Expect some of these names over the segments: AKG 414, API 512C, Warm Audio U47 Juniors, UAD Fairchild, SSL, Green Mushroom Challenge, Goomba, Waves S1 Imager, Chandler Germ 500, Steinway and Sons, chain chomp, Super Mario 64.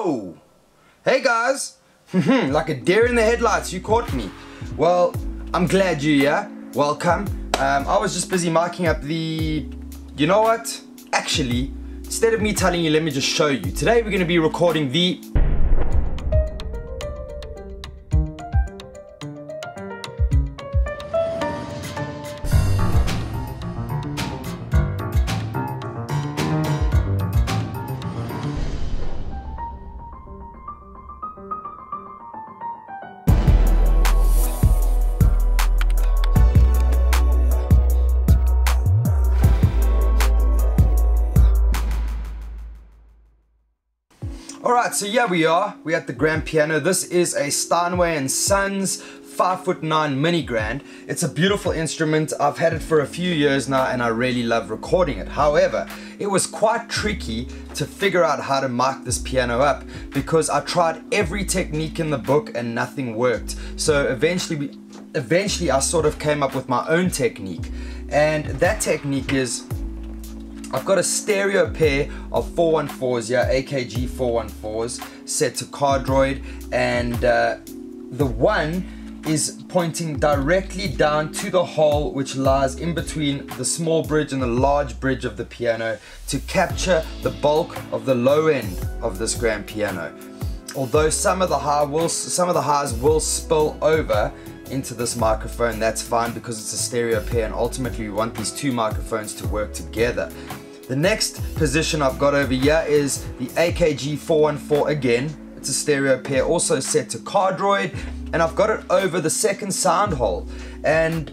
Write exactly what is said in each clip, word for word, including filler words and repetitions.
Whoa! Hey guys! Like a deer in the headlights, you caught me. Well, I'm glad you're here. Welcome. Um, I was just busy marking up the... You know what? Actually, instead of me telling you, let me just show you. Today we're going to be recording the... Alright, so yeah, we are. We're at the grand piano. This is a Steinway and Sons five foot nine mini grand. It's a beautiful instrument. I've had it for a few years now and I really love recording it. However, it was quite tricky to figure out how to mic this piano up because I tried every technique in the book and nothing worked. So eventually, we, eventually I sort of came up with my own technique. And that technique is... I've got a stereo pair of four one fours, yeah, A K G four one fours set to cardioid, and uh, the one is pointing directly down to the hole which lies in between the small bridge and the large bridge of the piano to capture the bulk of the low end of this grand piano. Although some of the high will, some of the highs will spill over into this microphone, that's fine because it's a stereo pair and ultimately we want these two microphones to work together. The next position I've got over here is the A K G four one four again. It's a stereo pair also set to cardioid, and I've got it over the second sound hole, and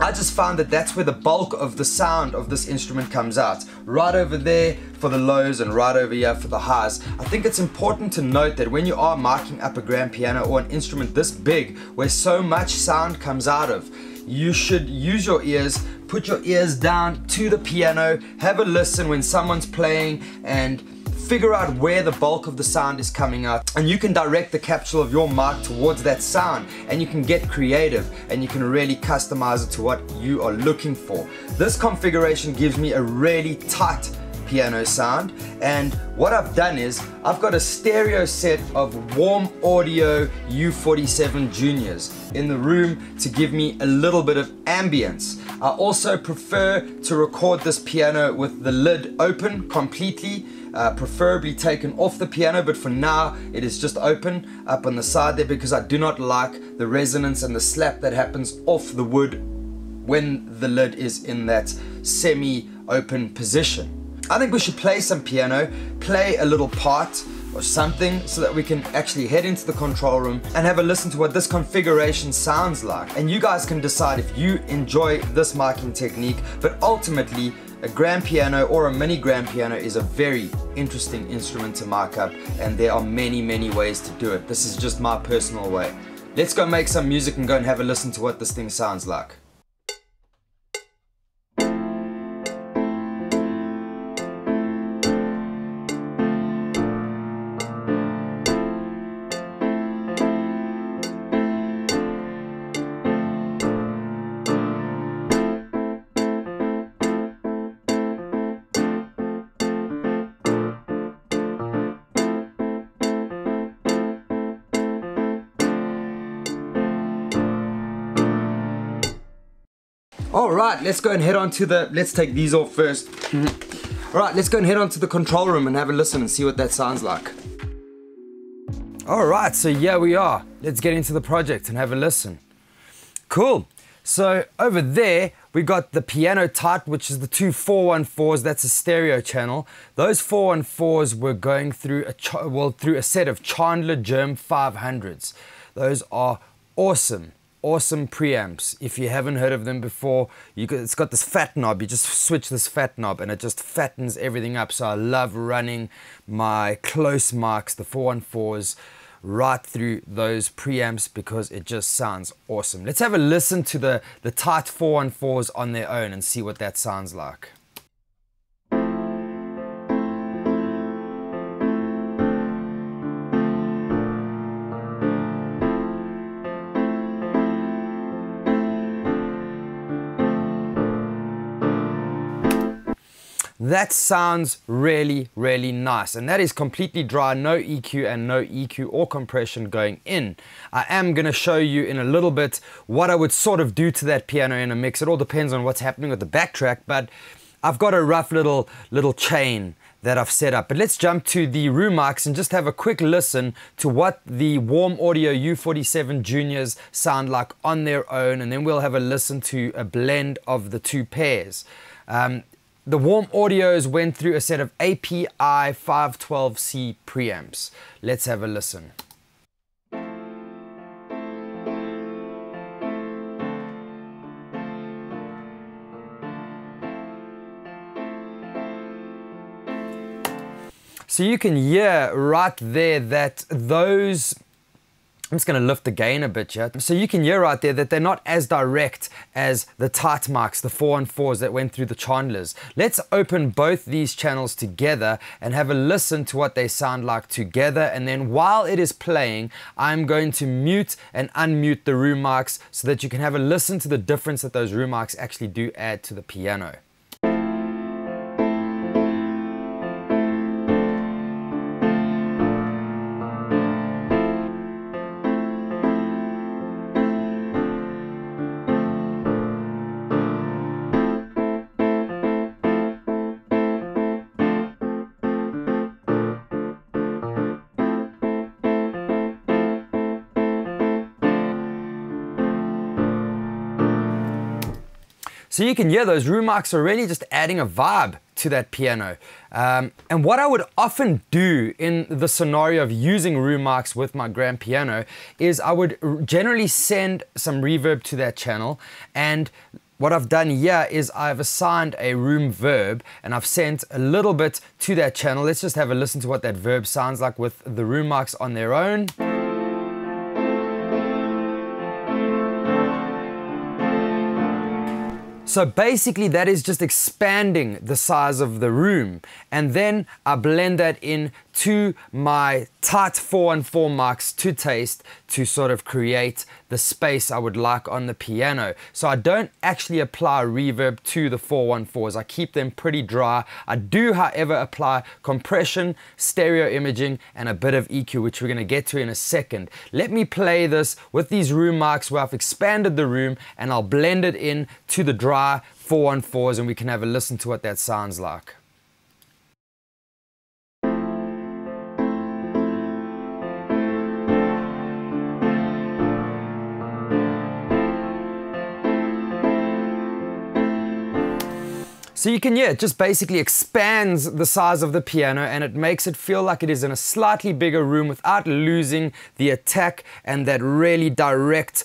I just found that that's where the bulk of the sound of this instrument comes out. Right over there for the lows and right over here for the highs. I think it's important to note that when you are marking up a grand piano or an instrument this big where so much sound comes out of, you should use your ears, put your ears down to the piano, have a listen when someone's playing and figure out where the bulk of the sound is coming out, and you can direct the capsule of your mic towards that sound, and you can get creative and you can really customize it to what you are looking for. This configuration gives me a really tight piano sound, and what I've done is I've got a stereo set of Warm Audio U forty-seven Juniors in the room to give me a little bit of ambience. I also prefer to record this piano with the lid open completely. Uh, preferably taken off the piano, but for now it is just open up on the side there because I do not like the resonance and the slap that happens off the wood when the lid is in that semi-open position. I think we should play some piano, play a little part or something so that we can actually head into the control room and have a listen to what this configuration sounds like. And you guys can decide if you enjoy this marking technique, but ultimately a grand piano or a mini grand piano is a very interesting instrument to mark up, and there are many, many ways to do it. This is just my personal way. Let's go make some music and go and have a listen to what this thing sounds like. Alright, let's go and head on to the, let's take these off first. Alright, let's go and head on to the control room and have a listen and see what that sounds like. Alright, so yeah, we are. Let's get into the project and have a listen. Cool. So over there, we got the piano tight, which is the two four one fours, that's a stereo channel. Those four one fours were going through a, well, through a set of Chandler Germ five hundreds. Those are awesome. Awesome preamps. If you haven't heard of them before, you could, it's got this fat knob. You just switch this fat knob and it just fattens everything up. So I love running my close mics, the four one fours, right through those preamps because it just sounds awesome. Let's have a listen to the, the tight four one fours on their own and see what that sounds like. That sounds really, really nice. And that is completely dry, no E Q and no E Q or compression going in. I am going to show you in a little bit what I would sort of do to that piano in a mix. It all depends on what's happening with the backtrack, but I've got a rough little little chain that I've set up. But let's jump to the room mics and just have a quick listen to what the Warm Audio U forty-seven Juniors sound like on their own, and then we'll have a listen to a blend of the two pairs. Um, the Warm Audios went through a set of A P I five twelve C preamps. Let's have a listen. So you can hear right there that those, I'm just going to lift the gain a bit here. So you can hear right there that they're not as direct as the tight mics, the four fourteens that went through the Chandlers. Let's open both these channels together and have a listen to what they sound like together. And then while it is playing, I'm going to mute and unmute the room mics so that you can have a listen to the difference that those room mics actually do add to the piano. So you can hear those room mics are really just adding a vibe to that piano. Um, and what I would often do in the scenario of using room mics with my grand piano is I would generally send some reverb to that channel, and what I've done here is I've assigned a room verb and I've sent a little bit to that channel. Let's just have a listen to what that verb sounds like with the room mics on their own. So basically that is just expanding the size of the room, and then I blend that in to my tight four fourteen mics to taste to sort of create the space I would like on the piano. So I don't actually apply reverb to the four fourteens. I keep them pretty dry. I do, however, apply compression, stereo imaging, and a bit of E Q, which we're going to get to in a second. Let me play this with these room mics where I've expanded the room, and I'll blend it in to the dry four fourteens, and we can have a listen to what that sounds like. So you can hear it just basically expands the size of the piano, and it makes it feel like it is in a slightly bigger room without losing the attack and that really direct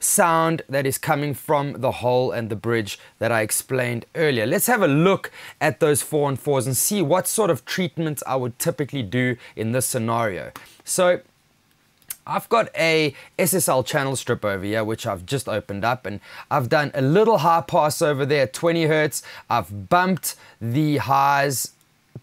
sound that is coming from the hole and the bridge that I explained earlier. Let's have a look at those four fourteens and see what sort of treatment I would typically do in this scenario. So I've got a S S L channel strip over here, which I've just opened up, and I've done a little high pass over there at twenty hertz. I've bumped the highs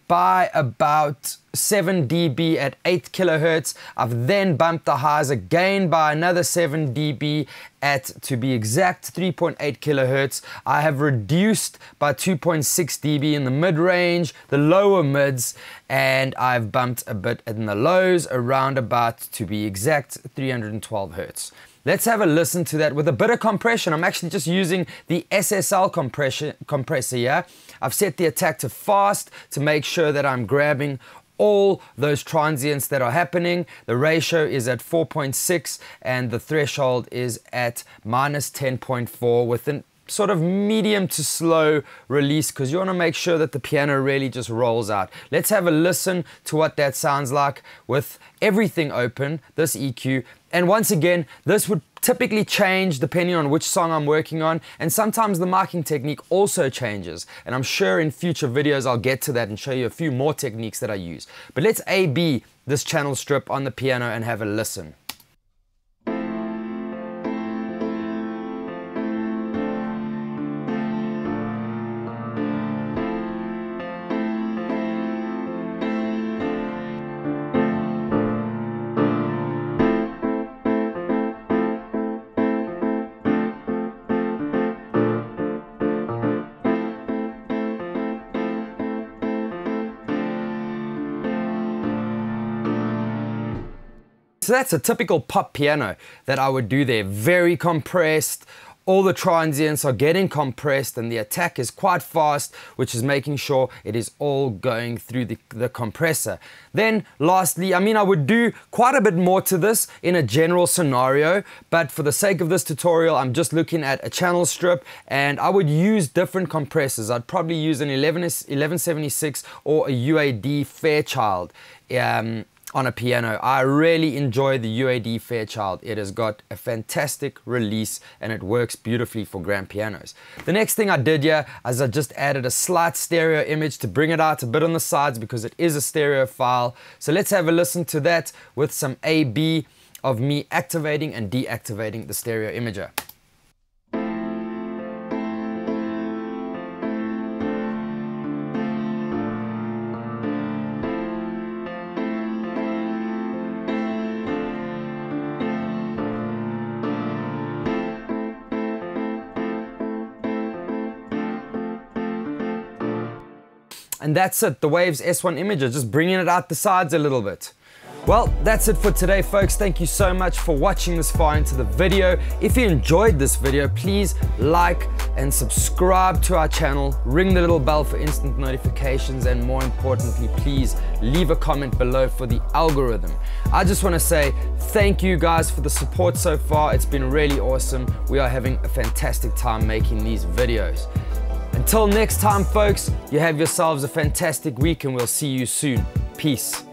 by about seven D B at eight kilohertz. I've then bumped the highs again by another seven D B at, to be exact, three point eight kilohertz. I have reduced by two point six D B in the mid-range, the lower mids, and I've bumped a bit in the lows around about, to be exact, three hundred twelve hertz. Let's have a listen to that with a bit of compression. I'm actually just using the S S L compression, compressor here. I've set the attack to fast to make sure that I'm grabbing all those transients that are happening. The ratio is at four point six and the threshold is at minus ten point four with an sort of medium to slow release, because you want to make sure that the piano really just rolls out. Let's have a listen to what that sounds like with everything open, this E Q. And once again, this would typically change depending on which song I'm working on, and sometimes the miking technique also changes, and I'm sure in future videos I'll get to that and show you a few more techniques that I use. But let's A B this channel strip on the piano and have a listen. So that's a typical pop piano that I would do there. Very compressed, all the transients are getting compressed and the attack is quite fast, which is making sure it is all going through the, the compressor. Then lastly, I mean, I would do quite a bit more to this in a general scenario, but for the sake of this tutorial, I'm just looking at a channel strip, and I would use different compressors. I'd probably use an eleven seventy-six or a U A D Fairchild. Um, on a piano. I really enjoy the U A D Fairchild. It has got a fantastic release and it works beautifully for grand pianos. The next thing I did here is I just added a slight stereo image to bring it out a bit on the sides because it is a stereo file. So let's have a listen to that with some A B of me activating and deactivating the stereo imager. And that's it, the Waves S one Imager, just bringing it out the sides a little bit. Well, that's it for today, folks. Thank you so much for watching this far into the video. If you enjoyed this video, please like and subscribe to our channel. Ring the little bell for instant notifications, and more importantly, please leave a comment below for the algorithm. I just want to say thank you guys for the support so far. It's been really awesome. We are having a fantastic time making these videos. Until next time, folks, you have yourselves a fantastic week and we'll see you soon. Peace.